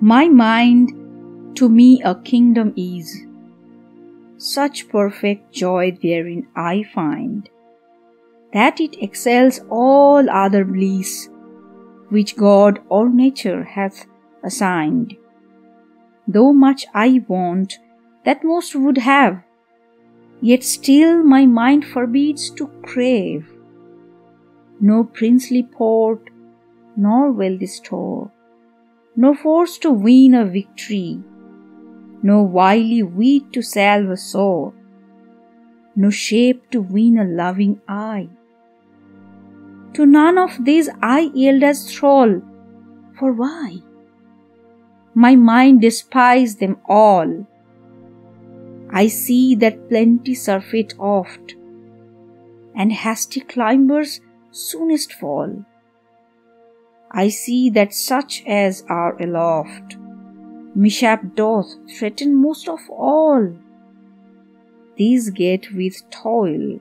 My mind to me a kingdom is, such perfect joy therein I find, that it excels all other bliss, which God or nature hath assigned. Though much I want that most would have, yet still my mind forbids to crave. No princely port, nor wealthy store, no force to win a victory, no wily wheat to salve a sore, no shape to win a loving eye. To none of these I yield as thrall, for why? My mind despises them all. I see that plenty surfeit oft, and hasty climbers soonest fall. I see that such as are aloft, mishap doth threaten most of all. These get with toil,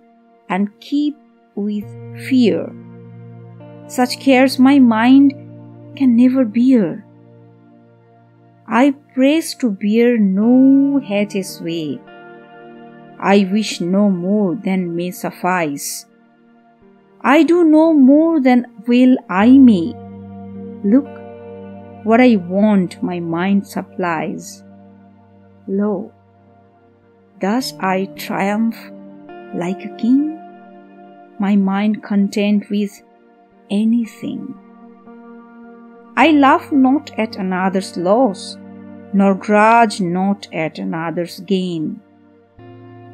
and keep with fear. Such cares my mind can never bear. I praise to bear no hate sway. I wish no more than may suffice. I do no more than will I may. Look, what I want my mind supplies. Lo, thus I triumph like a king, my mind content with anything. I laugh not at another's loss, nor grudge not at another's gain.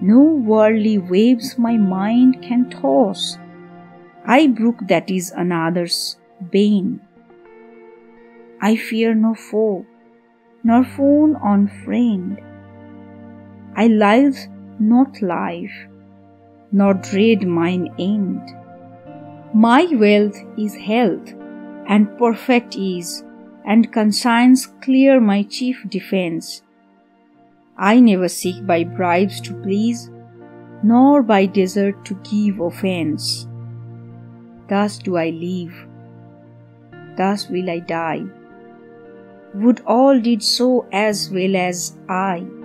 No worldly waves my mind can toss, I brook that is another's bane. I fear no foe, nor fawn on friend. I loathe not life, nor dread mine end. My wealth is health, and perfect ease, and conscience clear my chief defense. I never seek by bribes to please, nor by desert to give offense. Thus do I live, thus will I die. Would all did so as well as I.